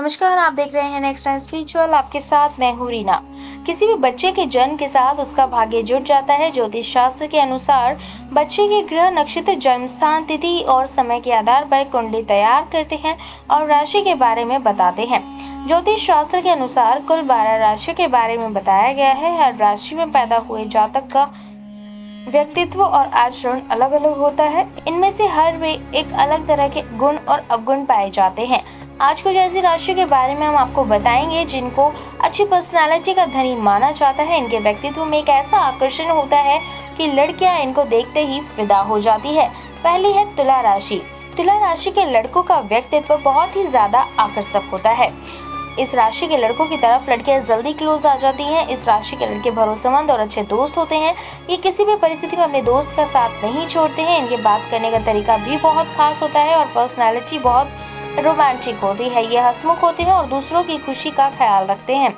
नमस्कार, आप देख रहे हैं नेक्स्ट स्पिरिचुअल। आपके साथ मैं हूं रीना। किसी भी बच्चे के जन्म के साथ उसका भाग्य जुड़ जाता है। ज्योतिष शास्त्र के अनुसार बच्चे के ग्रह, नक्षत्र, जन्म स्थान, तिथि और समय के आधार पर कुंडली तैयार करते हैं और राशि के बारे में बताते हैं। ज्योतिष शास्त्र के अनुसार कुल 12 राशियों के बारे में बताया गया है। हर राशि में पैदा हुए जातक का व्यक्तित्व और आचरण अलग अलग होता है। इनमें से हर में एक अलग तरह के गुण और अवगुण पाए जाते हैं। आज कुछ ऐसी राशियों के बारे में हम आपको बताएंगे जिनको अच्छी पर्सनालिटी का धनी माना जाता है। इनके व्यक्तित्व में एक ऐसा आकर्षण होता है कि लड़कियां इनको देखते ही फिदा हो जाती है। पहली है तुला राशि। तुला राशि के लड़कों का व्यक्तित्व बहुत ही ज्यादा आकर्षक होता है। इस राशि के लड़कों की तरफ लड़कियां जल्दी क्लोज आ जाती हैं। इस राशि के लड़के भरोसेमंद और अच्छे दोस्त होते हैं। ये किसी भी परिस्थिति में अपने दोस्त का साथ नहीं छोड़ते हैं। इनके बात करने का तरीका भी बहुत खास होता है और पर्सनालिटी बहुत रोमांटिक होती है। ये हंसमुख होते हैं और दूसरों की खुशी का ख्याल रखते हैं।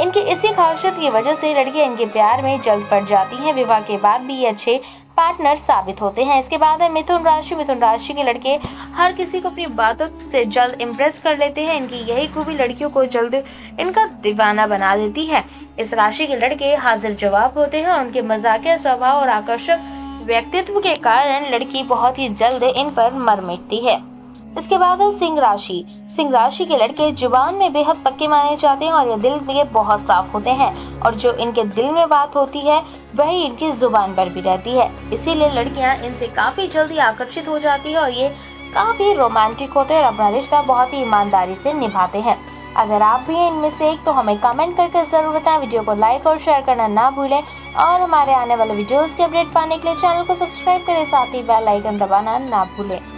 इनकी इसी खासियत की वजह से लड़कियां इनके प्यार में जल्द पड़ जाती हैं। विवाह के बाद भी ये अच्छे पार्टनर साबित होते हैं। इसके बाद है मिथुन राशि। मिथुन राशि के लड़के हर किसी को अपनी बातों से जल्द इम्प्रेस कर लेते हैं। इनकी यही खूबी लड़कियों को जल्द इनका दीवाना बना देती है। इस राशि के लड़के हाजिर जवाब होते हैं और उनके मजाकिया स्वभाव और आकर्षक व्यक्तित्व के कारण लड़की बहुत ही जल्द इन पर मर मिटती है। इसके बाद है सिंह राशि। सिंह राशि के लड़के जुबान में बेहद पक्के माने जाते हैं और ये दिल में बहुत साफ होते हैं और जो इनके दिल में बात होती है वही इनकी जुबान पर भी रहती है। इसीलिए लड़कियां इनसे काफी जल्दी आकर्षित हो जाती है और ये काफी रोमांटिक होते हैं और अपना रिश्ता बहुत ही ईमानदारी से निभाते हैं। अगर आप भी हैं इनमें से एक तो हमें कमेंट करके जरूर बताएं। वीडियो को लाइक और शेयर करना ना भूलें और हमारे आने वाले वीडियोस के अपडेट पाने के लिए चैनल को सब्सक्राइब करें, साथ ही बेल आइकन दबाना ना भूलें।